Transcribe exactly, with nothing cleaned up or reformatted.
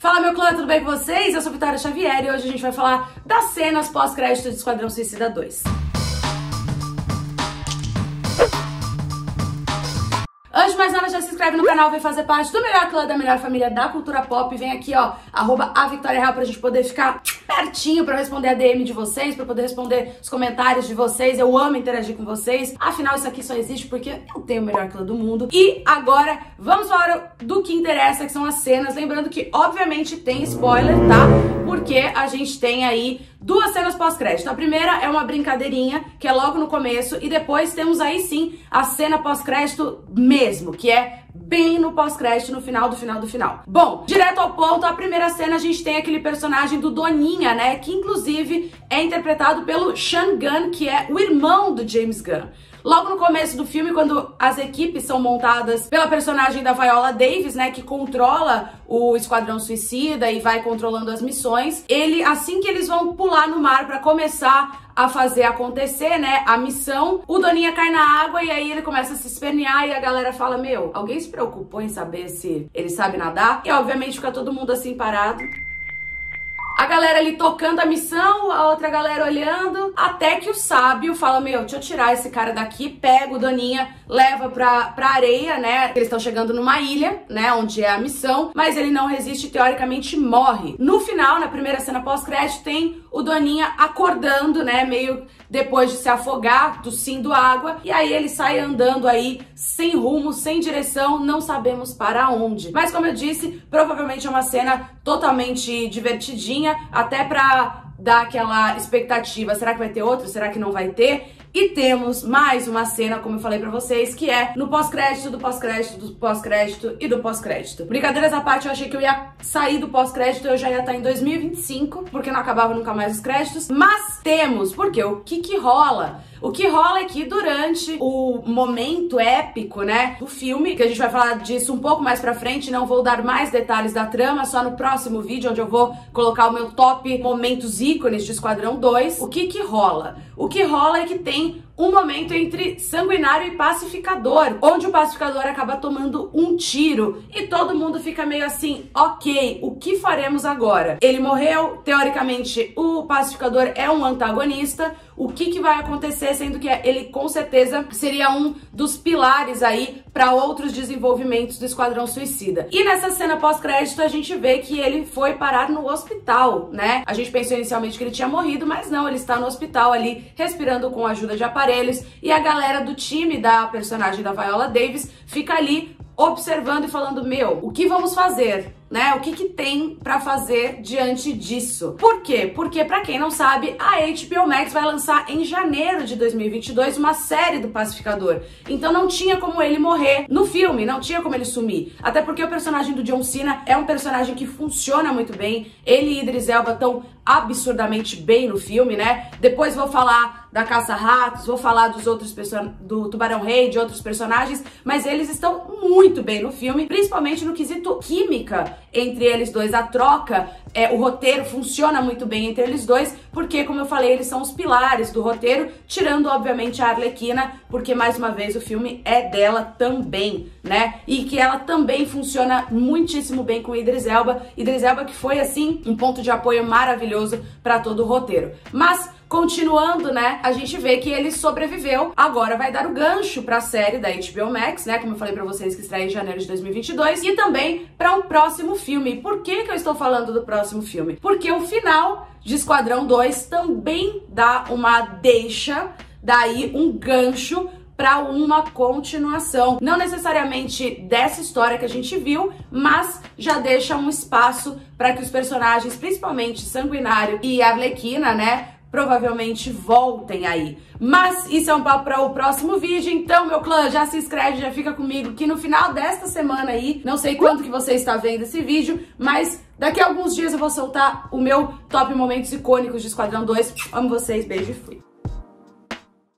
Fala, meu clã, tudo bem com vocês? Eu sou a Vitória Xavier e hoje a gente vai falar das cenas pós-crédito de Esquadrão Suicida dois. Antes de mais nada, já se inscreve no canal, vem fazer parte do melhor clã, da melhor família da cultura pop. Vem aqui, ó, arroba A Vitória Real pra gente poder ficar pertinho pra responder a D M de vocês, pra poder responder os comentários de vocês. Eu amo interagir com vocês. Afinal, isso aqui só existe porque eu tenho o melhor clã do mundo. E agora, vamos falar do que interessa, que são as cenas. Lembrando que, obviamente, tem spoiler, tá? Porque a gente tem aí duas cenas pós-crédito. A primeira é uma brincadeirinha, que é logo no começo, e depois temos aí sim a cena pós-crédito mesmo, que é bem no pós-crédito, no final do final do final. Bom, direto ao ponto, a primeira cena a gente tem aquele personagem do Doninha, né, que inclusive é interpretado pelo Shang Gunn, que é o irmão do James Gunn. Logo no começo do filme, quando as equipes são montadas pela personagem da Viola Davis, né, que controla o Esquadrão Suicida e vai controlando as missões, ele, assim que eles vão pular no mar pra começar a fazer acontecer, né, a missão, o Doninha cai na água e aí ele começa a se espernear e a galera fala, meu, alguém se preocupou em saber se ele sabe nadar? E obviamente fica todo mundo assim parado. A galera ali tocando a missão, a outra galera olhando, até que o sábio fala, meu, deixa eu tirar esse cara daqui, pega o Doninha, leva pra, pra areia, né? Eles estão chegando numa ilha, né, onde é a missão, mas ele não resiste e teoricamente morre. No final, na primeira cena pós-crédito, tem o Doninha acordando, né, meio depois de se afogar, tossindo água, e aí ele sai andando aí, sem rumo, sem direção, não sabemos para onde. Mas como eu disse, provavelmente é uma cena totalmente divertidinha, até pra dar aquela expectativa, será que vai ter outro, será que não vai ter? E temos mais uma cena, como eu falei pra vocês, que é no pós-crédito, do pós-crédito, do pós-crédito e do pós-crédito. Brincadeiras à parte, eu achei que eu ia sair do pós-crédito, eu já ia estar em dois mil e vinte e cinco, porque não acabava nunca mais os créditos, mas temos, porque o que que rola? O que rola é que durante o momento épico, né, do filme, que a gente vai falar disso um pouco mais pra frente, não vou dar mais detalhes da trama, só no próximo vídeo, onde eu vou colocar o meu top momentos ícones de Esquadrão dois. O que que rola? O que rola é que tem um momento entre Sanguinário e Pacificador, onde o Pacificador acaba tomando um tiro e todo mundo fica meio assim, ok, o que faremos agora? Ele morreu, teoricamente o Pacificador é um antagonista, o que que vai acontecer, sendo que ele com certeza seria um dos pilares aí para outros desenvolvimentos do Esquadrão Suicida. E nessa cena pós-crédito a gente vê que ele foi parar no hospital, né? A gente pensou inicialmente que ele tinha morrido, mas não, ele está no hospital ali, respirando com a ajuda de aparelhos, e a galera do time da personagem da Viola Davis fica ali observando e falando, meu, o que vamos fazer? Né? O que que tem pra fazer diante disso? Por quê? Porque, pra quem não sabe, a H B O Max vai lançar em janeiro de dois mil e vinte e dois uma série do Pacificador. Então não tinha como ele morrer no filme, não tinha como ele sumir. Até porque o personagem do John Cena é um personagem que funciona muito bem. Ele e Idris Elba estão absurdamente bem no filme, né? Depois vou falar da Caça Ratos, vou falar dos outros person... do Tubarão Rei, de outros personagens, mas eles estão muito bem no filme, principalmente no quesito química entre eles dois, a troca, é, o roteiro funciona muito bem entre eles dois, porque, como eu falei, eles são os pilares do roteiro, tirando, obviamente, a Arlequina, porque, mais uma vez, o filme é dela também, né? E que ela também funciona muitíssimo bem com Idris Elba. Idris Elba que foi, assim, um ponto de apoio maravilhoso para todo o roteiro. Mas, continuando, né, a gente vê que ele sobreviveu, agora vai dar o gancho pra série da H B O Max, né, como eu falei pra vocês, que estreia em janeiro de dois mil e vinte e dois, e também pra um próximo filme. Por que que eu estou falando do próximo filme? Porque o final de Esquadrão dois também dá uma deixa, daí um gancho pra uma continuação. Não necessariamente dessa história que a gente viu, mas já deixa um espaço pra que os personagens, principalmente Sanguinário e Arlequina, né, provavelmente voltem aí. Mas isso é um papo para o próximo vídeo, então, meu clã, já se inscreve, já fica comigo, que no final desta semana aí, não sei quanto que você está vendo esse vídeo, mas daqui a alguns dias eu vou soltar o meu top momentos icônicos de Esquadrão dois. Amo vocês, beijo e fui.